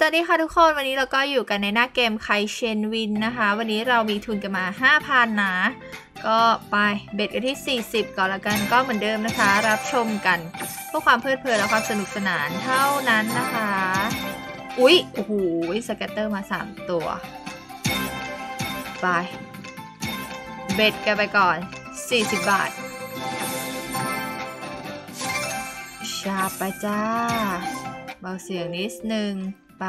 สวัสดีค่ะทุกคนวันนี้เราก็อยู่กันในหน้าเกมไคเชนวินนะคะวันนี้เรามีทุนกันมา 5,000 นะก็ไปเบ็ดกันที่40ก่อนละกันก็เหมือนเดิมนะคะรับชมกันเพื่อความเพลิดเพลินและความสนุกสนานเท่านั้นนะคะอุ๊ยโอ้โหสแกตเตอร์มา3ตัวไปเบ็ดกันไปก่อน40บาทชาไปจ้าเบาเสียงนิดนึงไป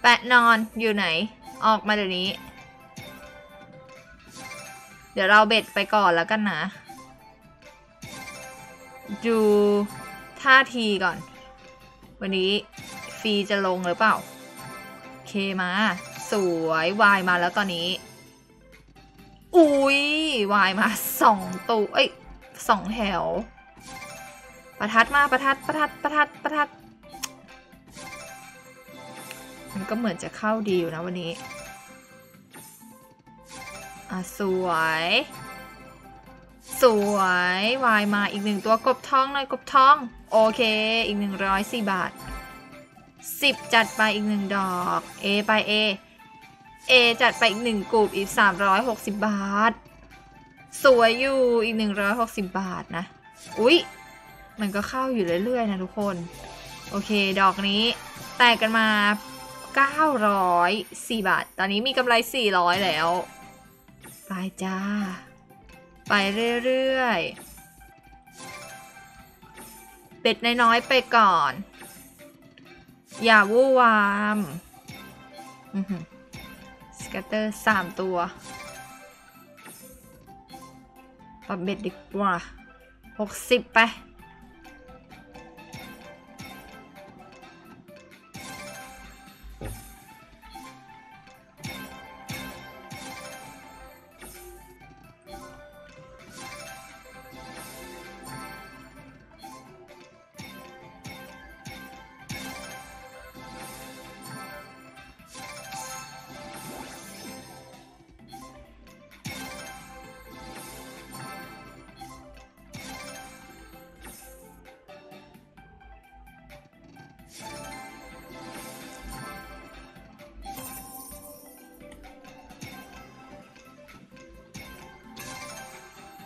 แปะนอนอยู่ไหนออกมาเดี๋ยวนี้เดี๋ยวเราเบ็ดไปก่อนแล้วกันนะดูท่าทีก่อนวันนี้ฟรีจะลงหรือเปล่าเคมาสวยวายมาแล้วตอนนี้อุ๊ยวายมา2ตัวเอ้ย2แถวประทัดมาประทัดมันก็เหมือนจะเข้าดีอยู่นะวันนี้อ่ะสวยวายมาอีก1ตัวกบทองหน่อยกบทองโอเคอีก104บาท10จัดไปอีก1ดอกเอไปเอจัดไปอีก1กลุ่มอีก360บาทสวยอยู่อีก160บาทนะอุ๊ยมันก็เข้าอยู่เรื่อยๆนะทุกคนโอเคดอกนี้แตกกันมา904บาทตอนนี้มีกำไร400แล้วไปจ้าไปเรื่อยๆเป็ดน้อยๆไปก่อนอย่าวู่วามสแกตเตอร์3ตัวปรับเบ็ดดีกว่า60ไป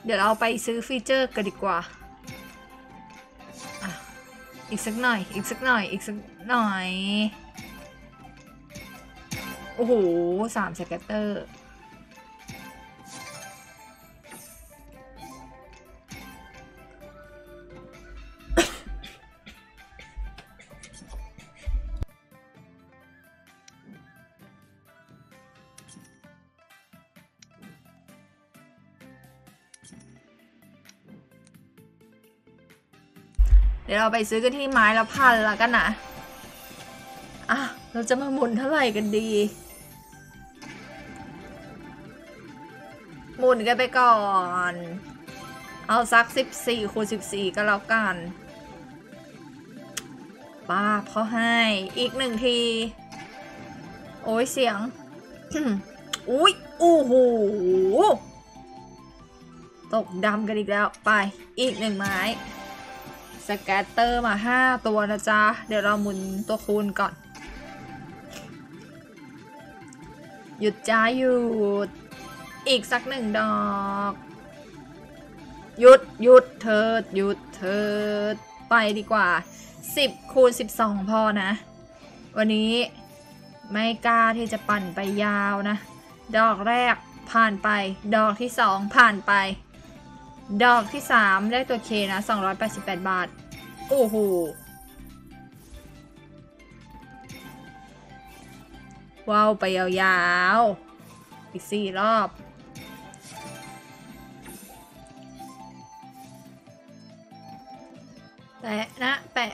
เดี๋ยวเราไปซื้อฟีเจอร์กันดีกว่าอีกสักหน่อยอีกสักหน่อยโอ้โห3สแกตเตอร์เดี๋ยวเราไปซื้อกันที่ไม้ละพันละกันนะอ่ะเราจะมาหมุนเท่าไหร่กันดีหมุนกันไปก่อนเอาซัก14 คูณ 14ก็แล้วกันป้าเขาให้อีก1ทีโอ้ยเสียง อุ๊ยโอ้โหตกดำกันอีกแล้วไปอีก1ไม้สแกตเตอร์มา5ตัวนะจ๊ะเดี๋ยวเราหมุนตัวคูณก่อนหยุดจ้าหยุดอีกสัก1ดอกหยุดเถิดไปดีกว่า10 คูณ 12พอนะวันนี้ไม่กล้าที่จะปั่นไปยาวนะดอกแรกผ่านไปดอกที่2ผ่านไปดอกที่3ได้ตัวเคนะ288บาทโอ้โหว้าวไปยาวๆอีก4รอบแปะนะแปะ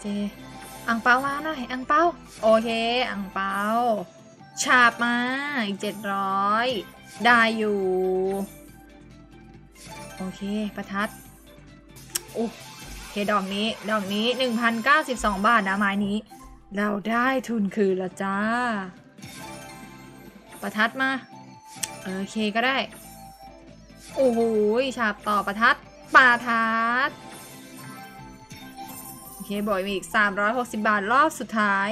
เจอังเปามาหน่อยอังเปาโอเคอังเปาฉาบมาอีก700ได้อยู่โอเคประทัดโอ้เคดอกนี้1,092 บาทนะไม้นี้เราได้ทุนคืนแล้วจ้าประทัดมาโอเคก็ได้โอ้โหฉาบต่อประทัด ป่าทาร์ตโอเคบอยมีอีก360บาทรอบสุดท้าย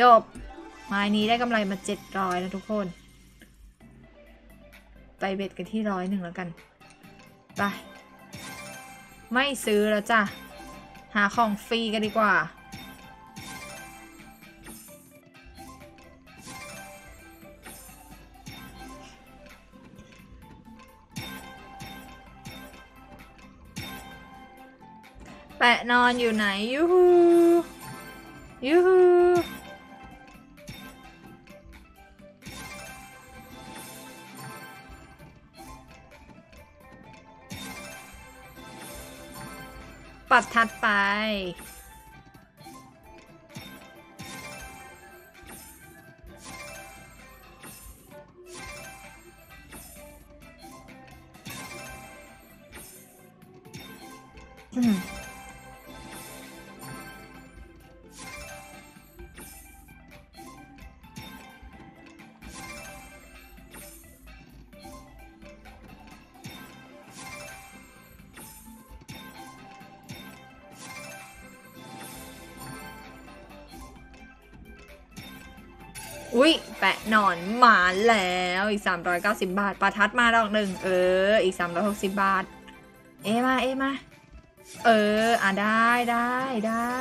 จบไม้นี้ได้กำไรมา700นะทุกคนไปเบ็ดกันที่101แล้วกันไปไม่ซื้อแล้วจ้ะหาของฟรีกันดีกว่าแปะนอนอยู่ไหนยูฮูยูฮูปัดถัดไปอุ้ยแปะหนอนหมาแล้วอีก390บาทประทัดมาดอกหนึ่งอีก360บาทเอมาอ่ะได้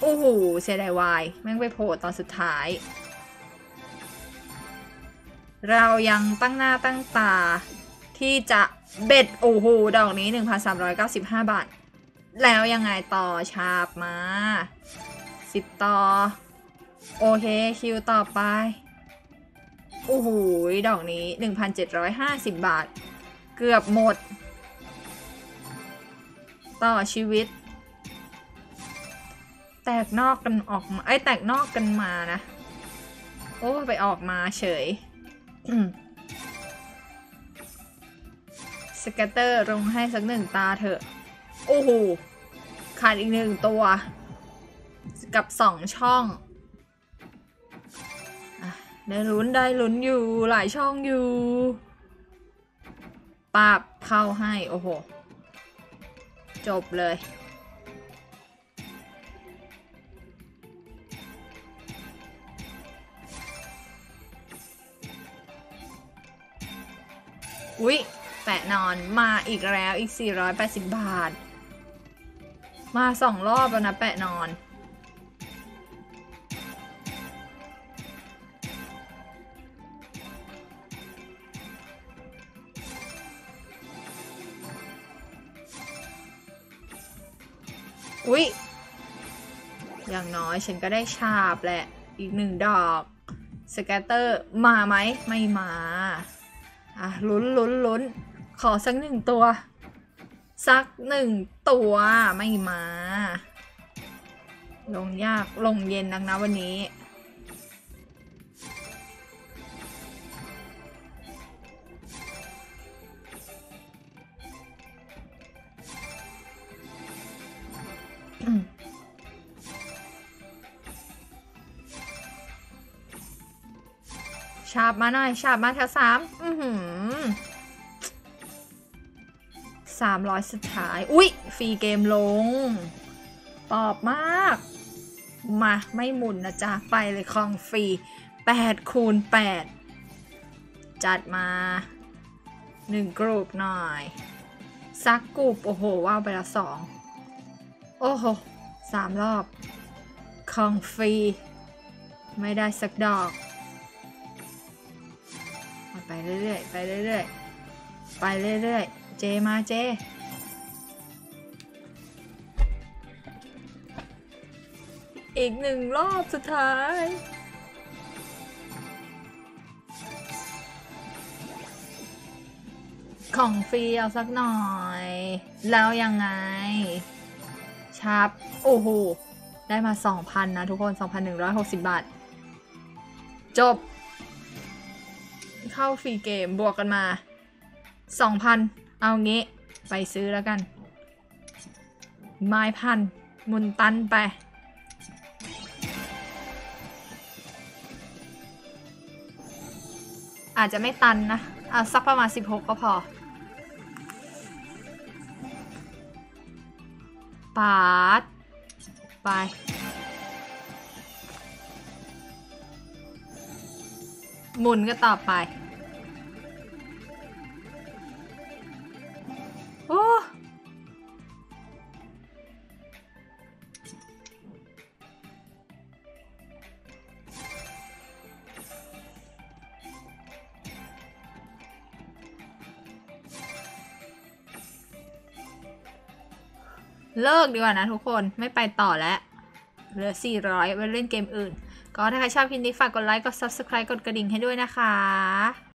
โอ้โหเสียดายวายแม่งไปโผล่ตอนสุดท้ายเรายังตั้งหน้าตั้งตาที่จะเบ็ดโอ้โหดอกนี้ 1,395 บาทแล้วยังไงต่อชาบมา10ต่อโอเคคิวต่อไปโอ้โหดอกนี้ 1,750 บาทเกือบหมดต่อชีวิตแตกนอกกันมานะโอ้ไปออกมาเฉย สแกตเตอร์ลงให้สักหนึ่งตาเถอะโอ้โหขาดอีกหนึ่งตัวกับ2ช่องได้ลุ้นอยู่หลายช่องอยู่ปาบเข้าให้โอ้โหจบเลยอุ๊ยแปะนอนมาอีกแล้วอีก480บาทมา2รอบแล้วนะแปะนอนอุ๊ยอย่างน้อยฉันก็ได้ชาบแหละอีกหนึ่งดอกสแกตเตอร์มาไหมไม่มาอ่ะลุ้นขอสักหนึ่งตัวไม่มาลงยากลงเย็นนักนะวันนี้ฉาบมาหน่อยฉาบมาแถว3300สุดท้ายอุ๊ยฟรีเกมลงตอบมากมาไม่หมุนนะจ๊ะไปเลยของฟรี8×8จัดมา1กรูปหน่อยซักกรูปโอ้โหว้าวไปละ2โอ้โห3รอบของฟรีไม่ได้สักดอกไปเรื่อยๆเจมาเจอีกหนึ่งรอบสุดท้ายของฟรีเอาสักหน่อยแล้วยังไงครับโอ้โหได้มา 2,000 นะทุกคน 2,160 บาทจบเข้าฟรีเกมบวกกันมา 2,000 เอางี้ไปซื้อแล้วกันไม้พันมุนตันไปอาจจะไม่ตันนะเอาสักประมาณ16ก็พอ ปาดไปหมุนก็ต่อไปโอ้เลิกดีกว่านะทุกคนไม่ไปต่อแล้วเหลือ400ไว้เล่นเกมอื่นก็ถ้าใครชอบคลิปนี้ฝากกดไลค์กด Subscribe กดกระดิ่งให้ด้วยนะคะ